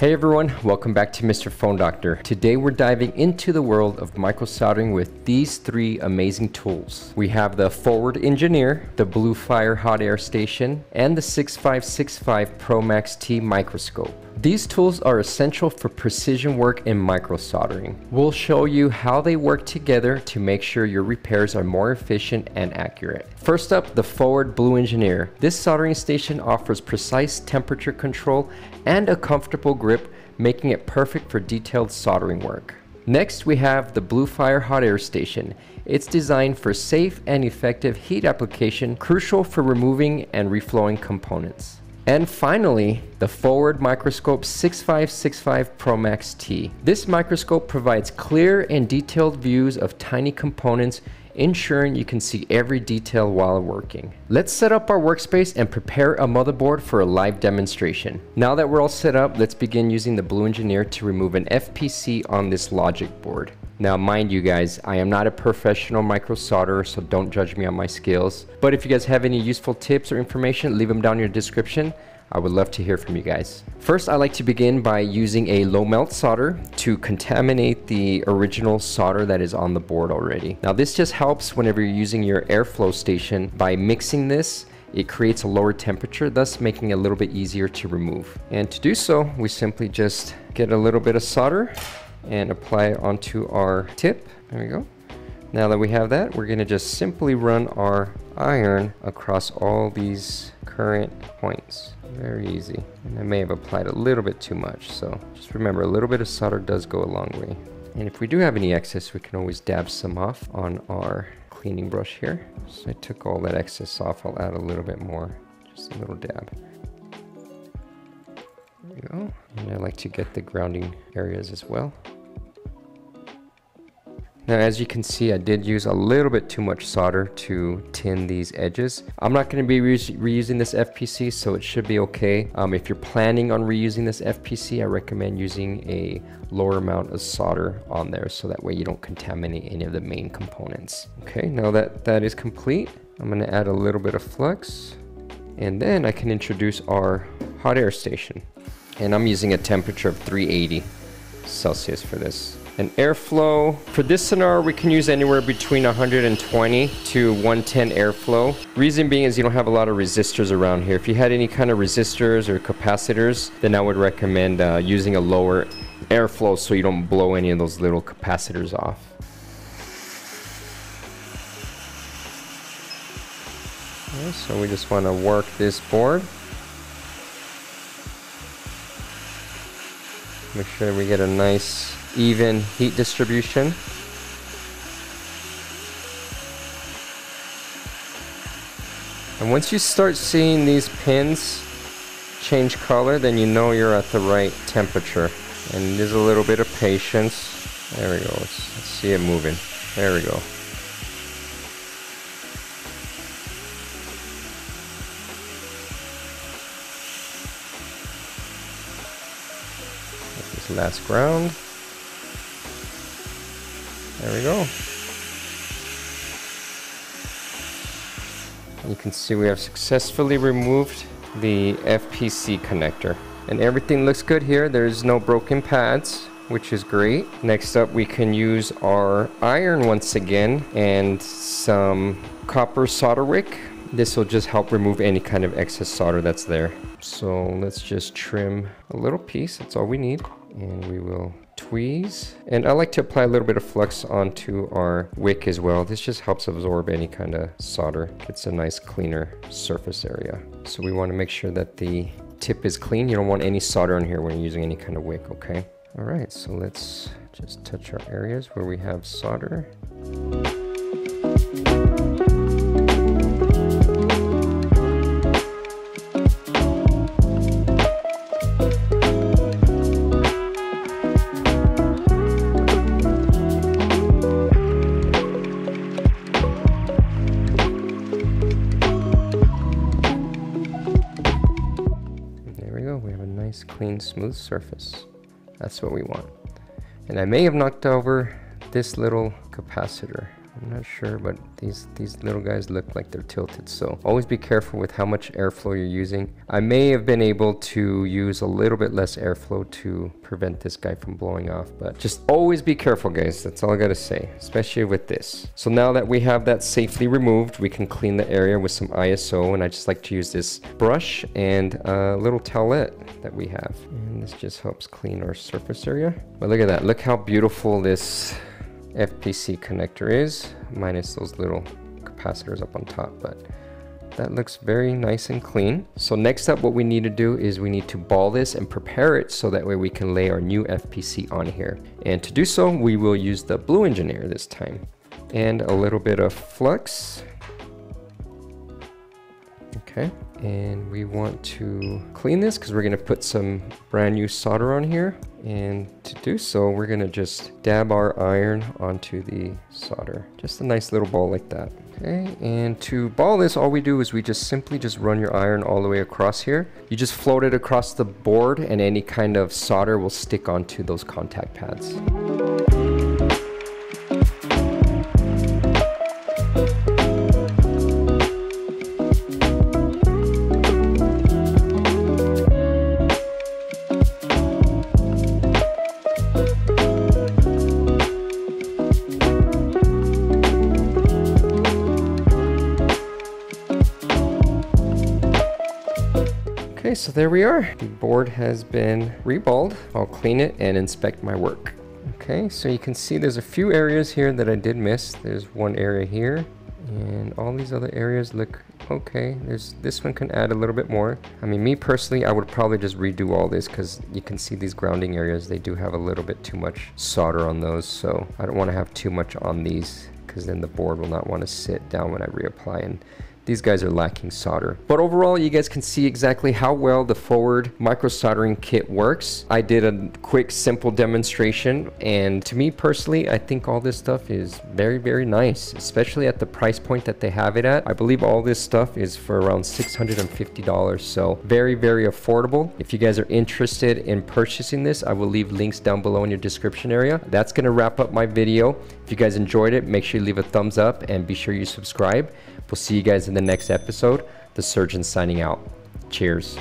Hey everyone, welcome back to Mr. Phone Doctor. Today we're diving into the world of micro soldering with these three amazing tools. We have the Forward Engineer, the Blue Fire Hot Air Station, and the 6565 Pro Max T Microscope. These tools are essential for precision work in micro soldering. We'll show you how they work together to make sure your repairs are more efficient and accurate. First up, the Forward Blue Engineer. This soldering station offers precise temperature control and a comfortable grip, making it perfect for detailed soldering work. Next, we have the Blue Fire Hot Air Station. It's designed for safe and effective heat application, crucial for removing and reflowing components. And finally, the Forward Microscope 6565 Pro Max T. This microscope provides clear and detailed views of tiny components, ensuring you can see every detail while working. Let's set up our workspace and prepare a motherboard for a live demonstration. Now that we're all set up, let's begin using the Blue Engineer to remove an FPC on this logic board. Now mind you guys, I am not a professional micro solderer, so don't judge me on my skills. But if you guys have any useful tips or information, leave them down in the description. I would love to hear from you guys. First, I like to begin by using a low melt solder to contaminate the original solder that is on the board already. Now this just helps whenever you're using your airflow station. By mixing this, it creates a lower temperature, thus making it a little bit easier to remove. And to do so, we simply just get a little bit of solder and apply it onto our tip. There we go. Now that we have that, we're gonna just simply run our iron across all these current points. Very easy. And I may have applied a little bit too much, so just remember, a little bit of solder does go a long way. And if we do have any excess, we can always dab some off on our cleaning brush here. So I took all that excess off. I'll add a little bit more, just a little dab. There we go. And I like to get the grounding areas as well. Now, as you can see, I did use a little bit too much solder to tin these edges. I'm not going to be reusing this FPC, so it should be okay. If you're planning on reusing this FPC, I recommend using a lower amount of solder on there, so that way you don't contaminate any of the main components. Okay, now that that is complete, I'm going to add a little bit of flux, and then I can introduce our hot air station. And I'm using a temperature of 380 Celsius for this. And airflow, for this scenario, we can use anywhere between 120 to 110 airflow. Reason being is you don't have a lot of resistors around here. If you had any kind of resistors or capacitors, then I would recommend using a lower airflow so you don't blow any of those little capacitors off. Okay, so we just want to work this board. Make sure we get a nice even heat distribution. And once you start seeing these pins change color, then you know you're at the right temperature. And there's a little bit of patience. There we go. Let's see it moving. There we go. This last ground. There we go. You can see we have successfully removed the FPC connector. And everything looks good here. There's no broken pads, which is great. Next up, we can use our iron once again and some copper solder wick. This will just help remove any kind of excess solder that's there. So let's just trim a little piece. That's all we need. And we will tweeze. And I like to apply a little bit of flux onto our wick as well. This just helps absorb any kind of solder. It's a nice cleaner surface area. So we want to make sure that the tip is clean. You don't want any solder on here when you're using any kind of wick, okay? All right, so let's just touch our areas where we have solder. Clean, smooth surface. That's what we want. And I may have knocked over this little capacitor. I'm not sure, but these little guys look like they're tilted, so always be careful with how much airflow you're using. I may have been able to use a little bit less airflow to prevent this guy from blowing off, but just always be careful, guys. That's all I gotta say, especially with this. So now that we have that safely removed, we can clean the area with some ISO, and I just like to use this brush and a little towelette that we have, and this just helps clean our surface area. But look at that, look how beautiful this FPC connector is, minus those little capacitors up on top, but that looks very nice and clean. So next up, what we need to do is we need to ball this and prepare it so that way we can lay our new FPC on here. And to do so, we will use the Blue Engineer this time and a little bit of flux. Okay, and we want to clean this because we're going to put some brand new solder on here. And to do so, we're going to just dab our iron onto the solder. Just a nice little ball like that. Okay, and to ball this, all we do is we just simply just run your iron all the way across here. You just float it across the board and any kind of solder will stick onto those contact pads. So there we are. The board has been reballed. I'll clean it and inspect my work. Okay, so you can see there's a few areas here that I did miss. There's one area here and all these other areas look okay. This one can add a little bit more. I mean, me personally, I would probably just redo all this because you can see these grounding areas, they do have a little bit too much solder on those. So I don't want to have too much on these because then the board will not want to sit down when I reapply, and these guys are lacking solder. But overall, you guys can see exactly how well the Forward micro soldering kit works. I did a quick, simple demonstration, and to me personally, I think all this stuff is very, very nice, especially at the price point that they have it at. I believe all this stuff is for around $650, so very, very affordable. If you guys are interested in purchasing this, I will leave links down below in your description area. That's gonna wrap up my video. If you guys enjoyed it, make sure you leave a thumbs up and be sure you subscribe. We'll see you guys in the next episode. The Surgeon signing out. Cheers.